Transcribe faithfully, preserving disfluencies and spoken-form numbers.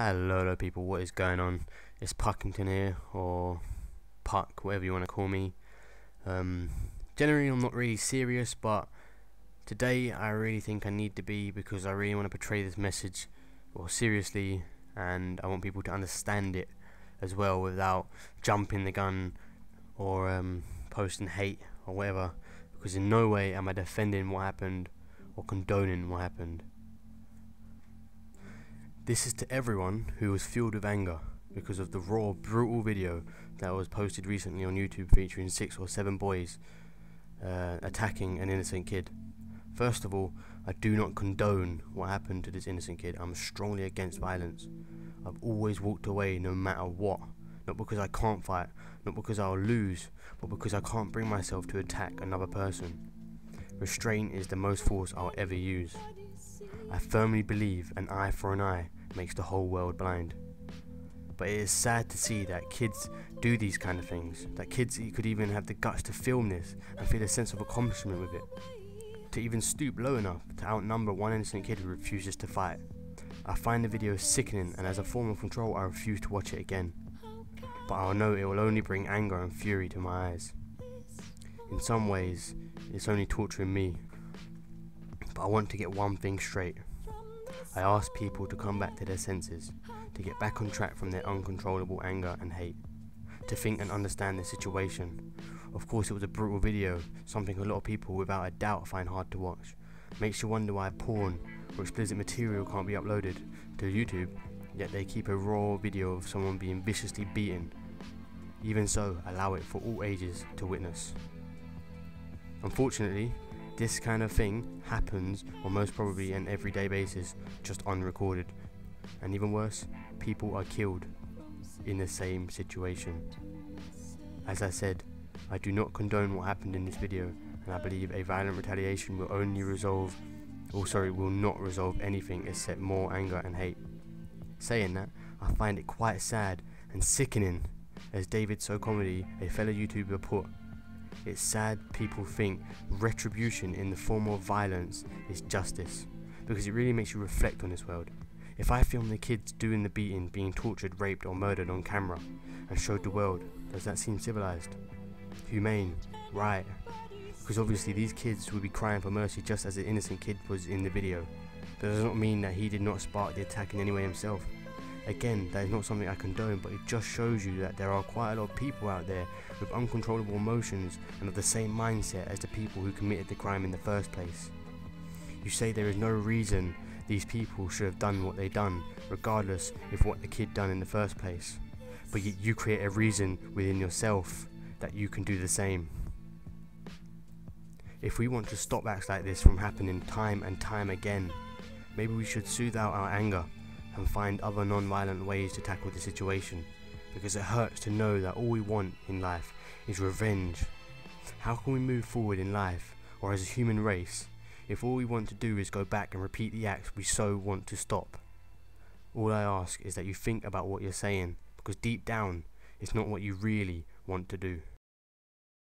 Hello people, what is going on? It's Puckington here, or Puck, whatever you want to call me. Um, generally I'm not really serious, but today I really think I need to be, because I really want to portray this message well, seriously, and I want people to understand it as well without jumping the gun or um, posting hate or whatever, because in no way am I defending what happened or condoning what happened. This is to everyone who was filled with anger because of the raw, brutal video that was posted recently on YouTube featuring six or seven boys uh, attacking an innocent kid. First of all, I do not condone what happened to this innocent kid. I'm strongly against violence. I've always walked away no matter what. Not because I can't fight, not because I'll lose, but because I can't bring myself to attack another person. Restraint is the most force I'll ever use. I firmly believe an eye for an eye makes the whole world blind. But it is sad to see that kids do these kind of things, that kids could even have the guts to film this and feel a sense of accomplishment with it, to even stoop low enough to outnumber one innocent kid who refuses to fight. I find the video sickening, and as a form of control I refuse to watch it again, but I know it will only bring anger and fury to my eyes. In some ways it's only torturing me, but I want to get one thing straight. I ask people to come back to their senses, to get back on track from their uncontrollable anger and hate, to think and understand the situation. Of course it was a brutal video, something a lot of people without a doubt find hard to watch. Makes you wonder why porn or explicit material can't be uploaded to YouTube, yet they keep a raw video of someone being viciously beaten. Even so, allow it for all ages to witness. Unfortunately, this kind of thing happens on most probably an everyday basis, just unrecorded. And even worse, people are killed in the same situation. As I said, I do not condone what happened in this video, and I believe a violent retaliation will only resolve, or sorry, will not resolve anything except more anger and hate. Saying that, I find it quite sad and sickening, as David So Comedy, a fellow YouTuber, put, "It's sad people think retribution in the form of violence is justice, because it really makes you reflect on this world. If I film the kids doing the beating, being tortured, raped or murdered on camera and showed the world, does that seem civilized? Humane? Right? Because obviously these kids would be crying for mercy just as the innocent kid was in the video. That does not mean that he did not spark the attack in any way himself. Again, that is not something I condone, but it just shows you that there are quite a lot of people out there with uncontrollable emotions and of the same mindset as the people who committed the crime in the first place. You say there is no reason these people should have done what they done, regardless of what the kid done in the first place, but yet you create a reason within yourself that you can do the same. If we want to stop acts like this from happening time and time again, maybe we should soothe out our anger and find other non-violent ways to tackle the situation, because it hurts to know that all we want in life is revenge. How can we move forward in life, or as a human race, if all we want to do is go back and repeat the acts we so want to stop? All I ask is that you think about what you're saying, because deep down, it's not what you really want to do."